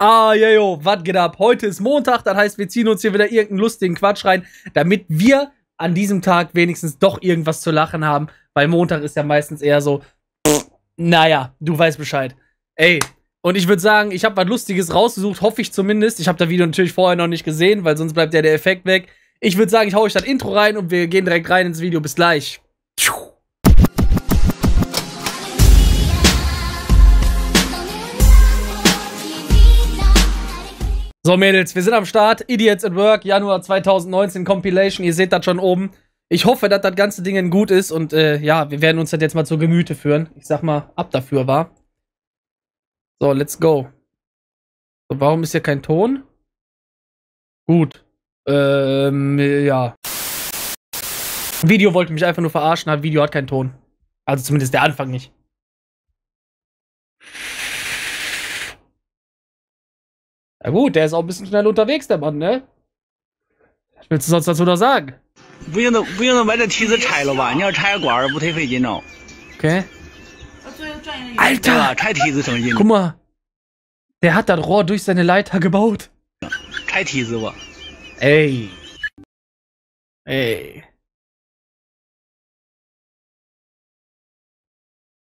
Ah, jojo, was geht ab? Heute ist Montag, das heißt, wir ziehen uns hier wieder irgendeinen lustigen Quatsch rein, damit wir an diesem Tag wenigstens doch irgendwas zu lachen haben, weil Montag ist ja meistens eher so, naja, du weißt Bescheid. Ey, und ich würde sagen, ich habe was Lustiges rausgesucht, hoffe ich zumindest. Ich habe das Video natürlich vorher noch nicht gesehen, weil sonst bleibt ja der Effekt weg. Ich würde sagen, ich hau euch das Intro rein und wir gehen direkt rein ins Video. Bis gleich. So Mädels, wir sind am Start, Idiots at Work, Januar 2019 Compilation, ihr seht das schon oben. Ich hoffe, dass das ganze Ding gut ist und ja, wir werden uns das jetzt mal zu Gemüte führen. Ich sag mal, ab dafür, wa? So, let's go. So, warum ist hier kein Ton? Gut. Ja. Video wollte mich einfach nur verarschen, das Video hat keinen Ton. Also zumindest der Anfang nicht. Na gut, der ist auch ein bisschen schnell unterwegs, der Mann, ne? Was willst du sonst dazu noch sagen? Okay. Alter! Guck mal! Der hat das Rohr durch seine Leiter gebaut. Ey! Ey!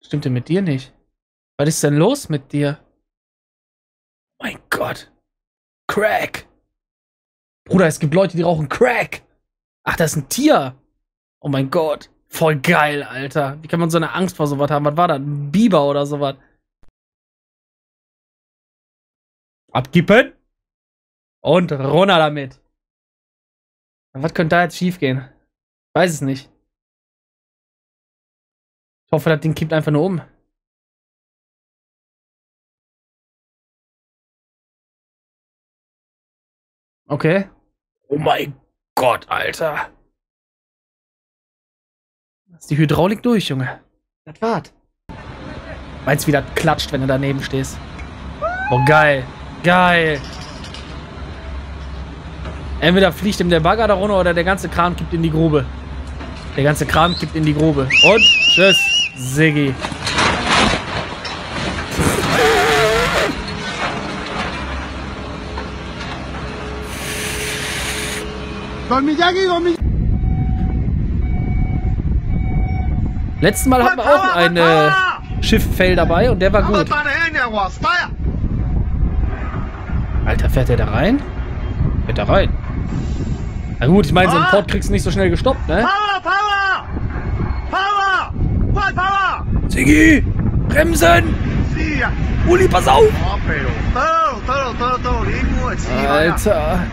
Stimmt denn mit dir nicht? Was ist denn los mit dir? Mein Gott! Crack! Bruder, es gibt Leute, die rauchen Crack! Ach, das ist ein Tier! Oh mein Gott! Voll geil, Alter! Wie kann man so eine Angst vor sowas haben? Was war das? Ein Biber oder sowas? Abkippen! Und runter damit! Was könnte da jetzt schief gehen? Ich weiß es nicht. Ich hoffe, das Ding kippt einfach nur um. Okay. Oh mein Gott, Alter. Da ist die Hydraulik durch, Junge. Das war's. Meinst du, wie das klatscht, wenn du daneben stehst? Oh, geil. Geil. Entweder fliegt ihm der Bagger da runter oder der ganze Kram kippt in die Grube. Der ganze Kram kippt in die Grube. Und tschüss, Siggi. Letztes Mal hatten wir auch ein Schifffail dabei und der war gut. Alter, fährt der da rein? Fährt da rein. Na gut, ich meine, so einen Port kriegst du nicht so schnell gestoppt, ne? Siggi! Bremsen! Uli, pass auf! Alter!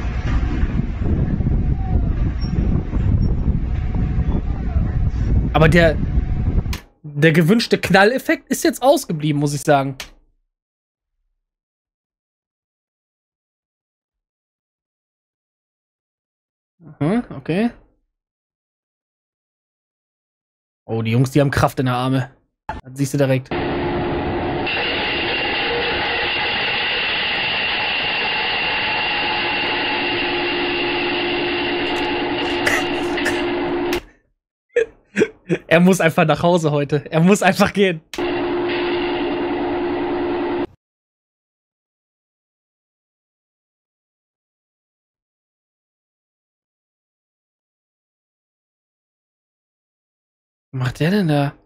Aber der gewünschte Knalleffekt ist jetzt ausgeblieben, muss ich sagen. Aha, okay. Oh, die Jungs, die haben Kraft in der Arme. Das siehst du direkt. Er muss einfach nach Hause heute. Er muss einfach gehen. Was macht der denn da?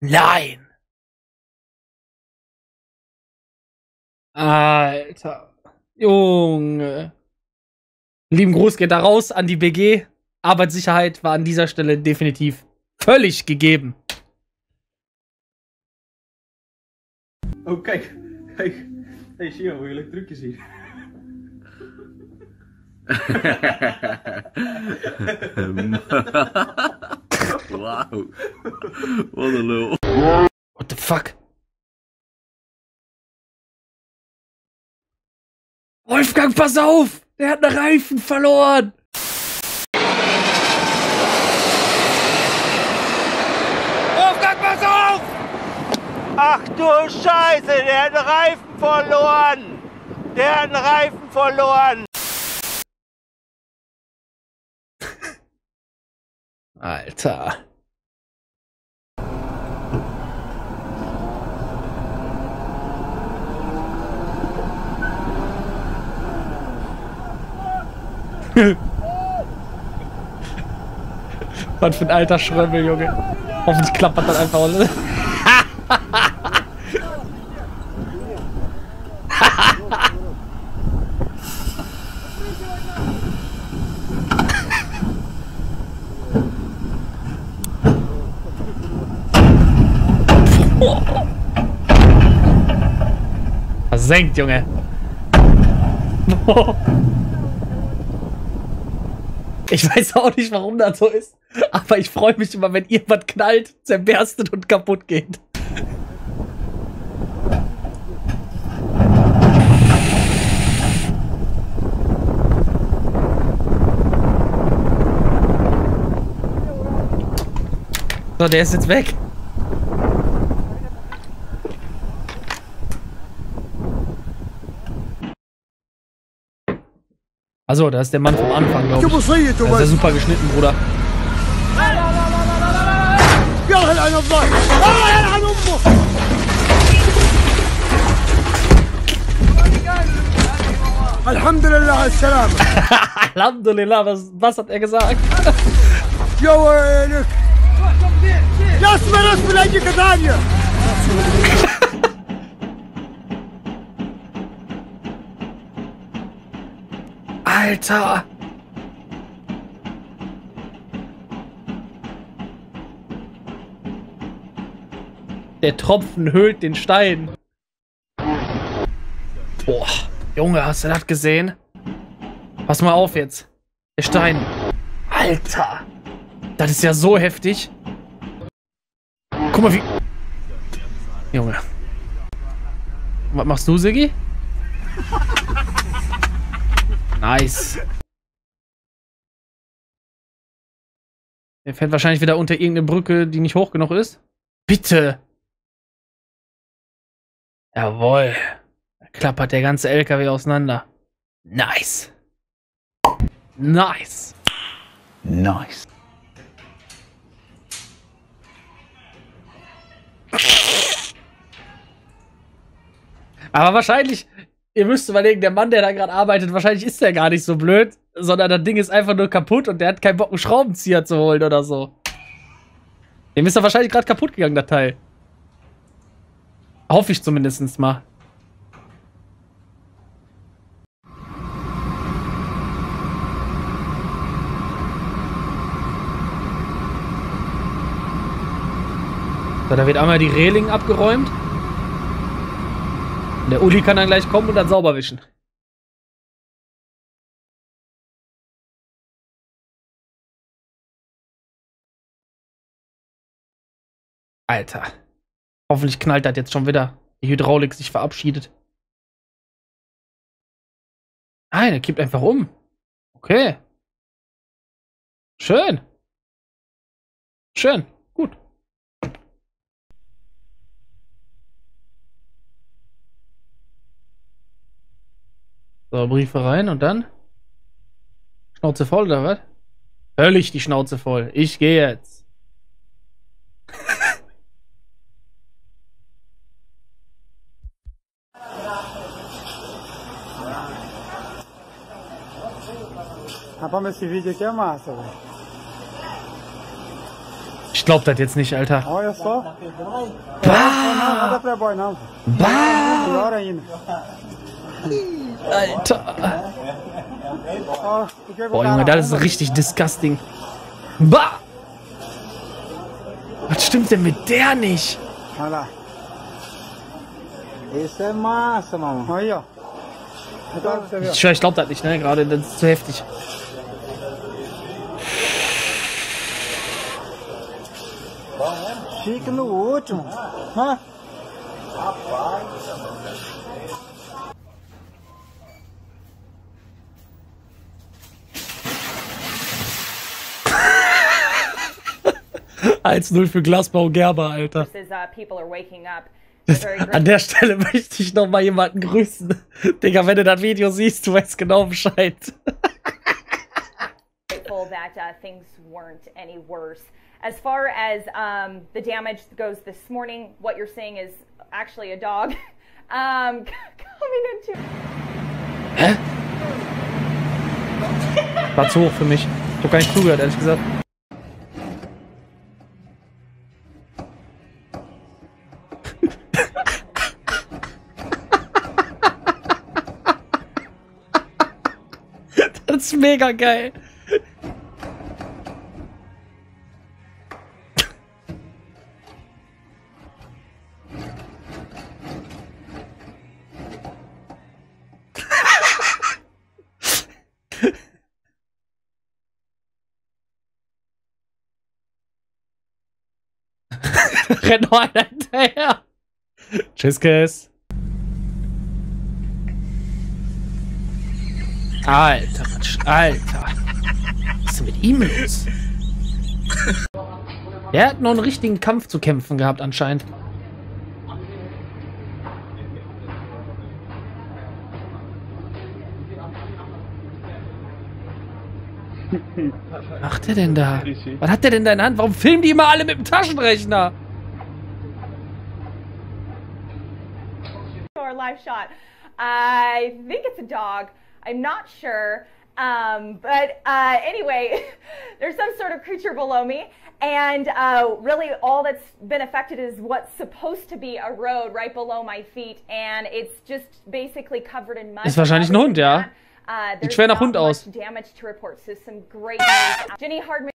Nein! Alter. Junge. Lieben Gruß geht da raus an die BG. Arbeitssicherheit war an dieser Stelle definitiv völlig gegeben. Oh, kijk. Kijk. Hey, zie je hoe jullie trucjes hier. Wow. Wat een lul. What the fuck? Wolfgang, pass auf! Der hat einen Reifen verloren! Ach du Scheiße, der hat einen Reifen verloren! Der hat einen Reifen verloren! Alter! Was für ein alter Schrömmel, Junge. Hoffentlich klappert das einfach alles. Versenkt, Junge. Ich weiß auch nicht, warum das so ist, aber ich freue mich immer, wenn irgendwas knallt, zerberstet und kaputt geht. So, der ist jetzt weg. Achso, da ist der Mann vom Anfang, glaube ich. Da ist der super geschnitten, Bruder. Alhamdulillah, Assalam. Alhamdulillah, was hat er gesagt? Lass mal das vielleicht die Kastanie! Alter! Der Tropfen höhlt den Stein. Boah, Junge, hast du das gesehen? Pass mal auf jetzt. Der Stein. Alter! Das ist ja so heftig. Guck mal wie... Junge. Was machst du, Siggi? Nice. Der fällt wahrscheinlich wieder unter irgendeine Brücke, die nicht hoch genug ist. Bitte! Jawohl. Da klappert der ganze LKW auseinander. Nice. Nice. Nice. Aber wahrscheinlich... Ihr müsst überlegen, der Mann, der da gerade arbeitet, wahrscheinlich ist der gar nicht so blöd, sondern das Ding ist einfach nur kaputt und der hat keinen Bock, einen Schraubenzieher zu holen oder so. Dem ist er wahrscheinlich gerade kaputt gegangen, das Teil. Hoffe ich zumindest mal. So, da wird einmal die Reling abgeräumt. Der Uli kann dann gleich kommen und dann sauber wischen. Alter. Hoffentlich knallt das jetzt schon wieder. Die Hydraulik sich verabschiedet. Nein, er kippt einfach um. Okay. Schön. Schön. Gut. So, Briefe rein und dann? Schnauze voll oder was? Völlig die Schnauze voll. Ich gehe jetzt. Ich glaub das jetzt nicht, Alter. Bah! Bah! Alter. Boah, Junge, das ist richtig disgusting. Bah! Was stimmt denn mit der nicht? Ich glaube das nicht, ne? Gerade, das ist zu heftig. Als 1-0 für Glasbau Gerber, Alter. An der Stelle möchte ich nochmal jemanden grüßen. Digga, wenn du das Video siehst, du weißt genau Bescheid. As far as the damage goes this morning, what you're seeing is actually a dog coming into... Hä? War zu hoch für mich. Ich hab gar nicht zugehört, ehrlich gesagt. ist mega geil. Renn noch einer hinterher. Tschüss, Kiss. Alter, Alter. Was ist denn mit ihm los? Der hat noch einen richtigen Kampf zu kämpfen gehabt anscheinend. Was macht der denn da? Was hat der denn da in der Hand? Warum filmen die immer alle mit dem Taschenrechner? Live shot. I think it's a dog. I'm not sure. Anyway, there's some sort of creature below me, and really all that's been affected is what's supposed to be a road right below my feet, and it's just basically covered in mud. Ist wahrscheinlich ein Hund, ja. Sieht schwer nach Hund aus. Damage to report, so some great news. Jenny Hardman.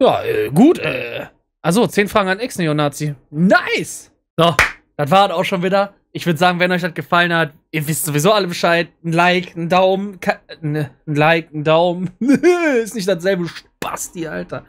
Ja, gut. Also 10 Fragen an Ex-Neonazi. Nice. So. Das war auch schon wieder. Ich würde sagen, wenn euch das gefallen hat, ihr wisst sowieso alle Bescheid. Ein Like, ein Daumen, ein Like, ein Daumen. Ist nicht dasselbe Spasti, Alter.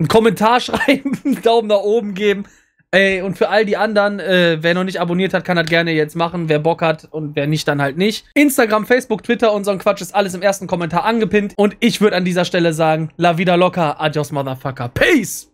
Ein Kommentar schreiben, einen Daumen nach oben geben. Ey, und für all die anderen, wer noch nicht abonniert hat, kann das gerne jetzt machen. Wer Bock hat und wer nicht, dann halt nicht. Instagram, Facebook, Twitter und so ein Quatsch ist alles im ersten Kommentar angepinnt. Und ich würde an dieser Stelle sagen, la vida loca, adios motherfucker, peace!